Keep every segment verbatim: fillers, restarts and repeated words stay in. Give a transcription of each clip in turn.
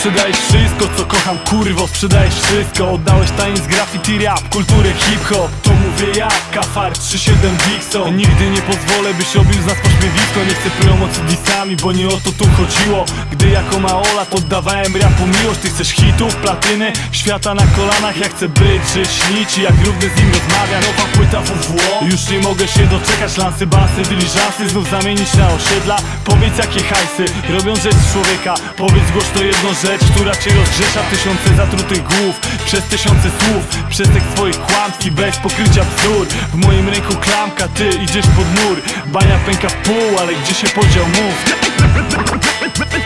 sprzedajesz wszystko, co kocham, kurwo, sprzedajesz wszystko. Oddałeś taniec, graffiti, rap, kulturę, hip-hop. Tu mówię ja, Kafar, trzydzieści siedem Dixon. Nigdy nie pozwolę, byś obił z nas pośmiewisko. Nie chcę promocji disami, bo nie o to tu chodziło. Gdy jako Maola poddawałem rapu miłość. Ty chcesz hitów, platyny, świata na kolanach. Ja chcę być, że śnić i jak równy z nim rozmawiam. Nowa płyta W W O, już nie mogę się doczekać. Lansy, basy, dyliżansy, znów zamienić na osiedla. Powiedz jakie hajsy robią rzecz człowieka. Powiedz głośno jedną rzecz, która cię rozgrzesza. Tysiące zatrutych głów, przez tysiące słów, przez tych twoich kłamstw i bez pokrycia bzdur. W moim ręku klamka, ty idziesz pod mur. Bania pęka w pół, ale gdzie się podział mów?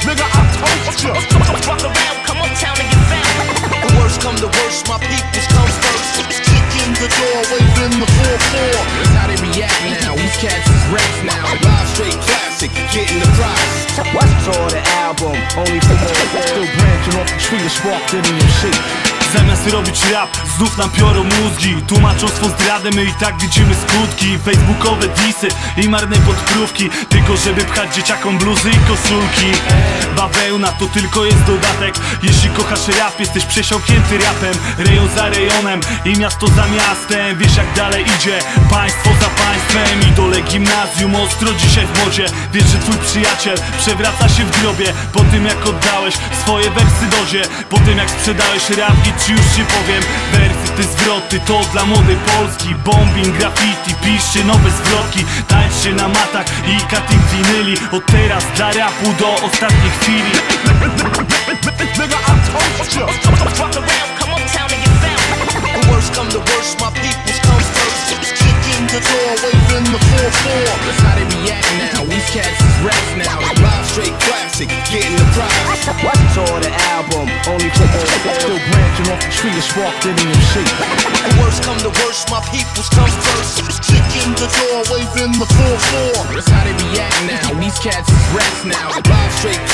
Nigga, I told you. Fuck around, come uptown and get found. The worst come to worst, my peoples come first. Kick in the door, wave in the four four. That's how they react now, these cats is rats now. Live straight classic, getting the prize. What's all the album, only for more. Still branching off the tree, just walked in your shit. Zamiast robić rap, znów nam piorą mózgi. Tłumaczą swą zdradę, my i tak widzimy skutki. Facebookowe disy i marne podkrówki, tylko żeby pchać dzieciakom bluzy i koszulki. Bawełna to tylko jest dodatek. Jeśli kochasz rap, jesteś przesiąknięty rapem. Rejon za rejonem i miasto za miastem. Wiesz jak dalej idzie, państwo za państwem. Idole gimnazjum, ostro dzisiaj w modzie. Wiesz, że twój przyjaciel przewraca się w grobie. Po tym jak oddałeś swoje wersy dozie, po tym jak sprzedałeś rap i ci już ci powiem, wersy te zwroty to dla młodej Polski. Bombing, graffiti, piszcie nowe zwrotki. Tańczcie na matach i cutting winyli. Od teraz dla rapu do ostatniej chwili. Nigga, I told you. Fuck around, come uptown and get found. The worst come to worst, my peoples come first. Kick in the door, wave in the four four. That's how they react now, these cats is rats now. Live straight classic, getting the prize. What's all the album, only for still branching off the tree, just walked in and shit. The worst come to worst, my peoples come first. Kick in the door, wave in the four four. That's how they react now, these cats is rats now. Live straight classic.